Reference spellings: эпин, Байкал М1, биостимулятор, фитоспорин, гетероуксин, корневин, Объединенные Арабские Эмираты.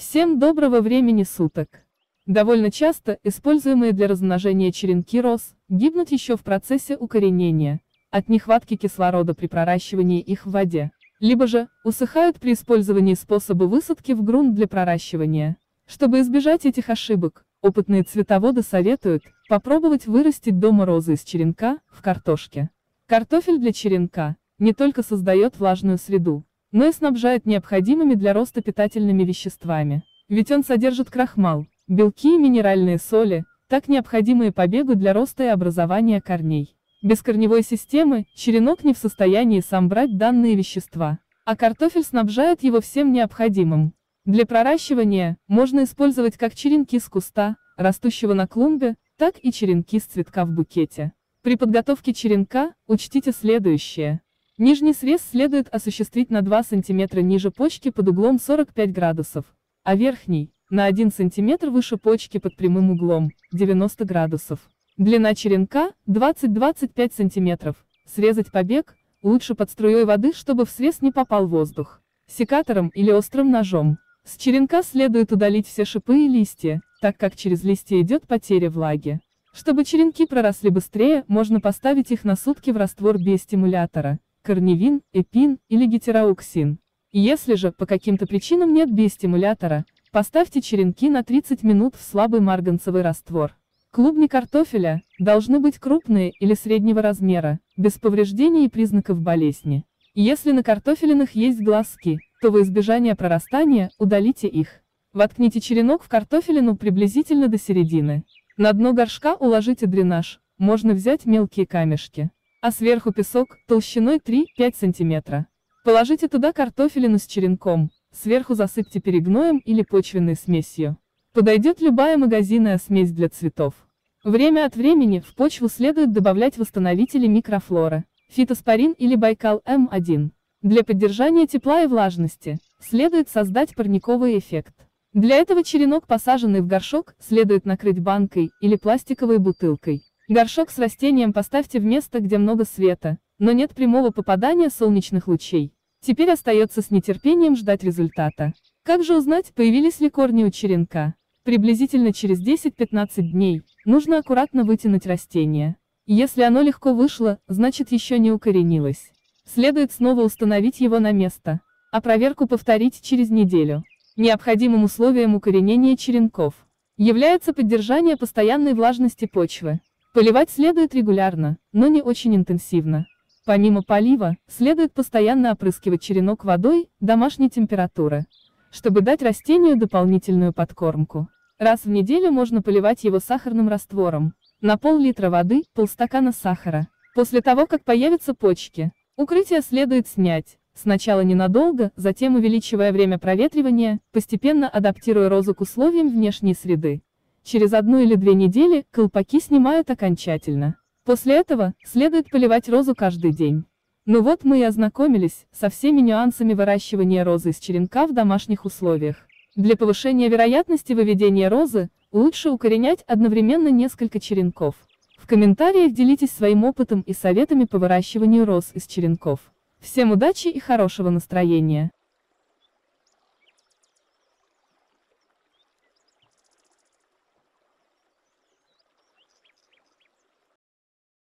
Всем доброго времени суток! Довольно часто используемые для размножения черенки роз гибнут еще в процессе укоренения, от нехватки кислорода при проращивании их в воде, либо же усыхают при использовании способа высадки в грунт для проращивания. Чтобы избежать этих ошибок, опытные цветоводы советуют попробовать вырастить дома розы из черенка в картошке. Картофель для черенка не только создает влажную среду, но и снабжает необходимыми для роста питательными веществами. Ведь он содержит крахмал, белки и минеральные соли, так необходимые побегу для роста и образования корней. Без корневой системы черенок не в состоянии сам брать данные вещества, а картофель снабжает его всем необходимым. Для проращивания можно использовать как черенки с куста, растущего на клумбе, так и черенки с цветка в букете. При подготовке черенка учтите следующее. Нижний срез следует осуществить на 2 см ниже почки под углом 45 градусов, а верхний – на 1 см выше почки под прямым углом – 90 градусов. Длина черенка – 20-25 см. Срезать побег лучше под струей воды, чтобы в срез не попал воздух. Секатором или острым ножом с черенка следует удалить все шипы и листья, так как через листья идет потеря влаги. Чтобы черенки проросли быстрее, можно поставить их на сутки в раствор биостимулятора. Корневин, эпин или гетероуксин. Если же по каким-то причинам нет биостимулятора, поставьте черенки на 30 минут в слабый марганцевый раствор. Клубни картофеля должны быть крупные или среднего размера, без повреждений и признаков болезни. Если на картофелинах есть глазки, то во избежание прорастания удалите их. Воткните черенок в картофелину приблизительно до середины. На дно горшка уложите дренаж, можно взять мелкие камешки, а сверху песок, толщиной 3-5 см. Положите туда картофелину с черенком, сверху засыпьте перегноем или почвенной смесью. Подойдет любая магазинная смесь для цветов. Время от времени в почву следует добавлять восстановители микрофлоры, фитоспорин или Байкал М1. Для поддержания тепла и влажности следует создать парниковый эффект. Для этого черенок, посаженный в горшок, следует накрыть банкой или пластиковой бутылкой. Горшок с растением поставьте в место, где много света, но нет прямого попадания солнечных лучей. Теперь остается с нетерпением ждать результата. Как же узнать, появились ли корни у черенка? Приблизительно через 10-15 дней нужно аккуратно вытянуть растение. Если оно легко вышло, значит еще не укоренилось. Следует снова установить его на место, а проверку повторить через неделю. Необходимым условием укоренения черенков является поддержание постоянной влажности почвы. Поливать следует регулярно, но не очень интенсивно. Помимо полива, следует постоянно опрыскивать черенок водой домашней температуры, чтобы дать растению дополнительную подкормку. Раз в неделю можно поливать его сахарным раствором. На пол-литра воды – полстакана сахара. После того, как появятся почки, укрытие следует снять, сначала ненадолго, затем увеличивая время проветривания, постепенно адаптируя розу к условиям внешней среды. Через 1 или 2 недели колпаки снимают окончательно. После этого следует поливать розу каждый день. Ну вот мы и ознакомились со всеми нюансами выращивания розы из черенка в домашних условиях. Для повышения вероятности выведения розы лучше укоренять одновременно несколько черенков. В комментариях делитесь своим опытом и советами по выращиванию роз из черенков. Всем удачи и хорошего настроения!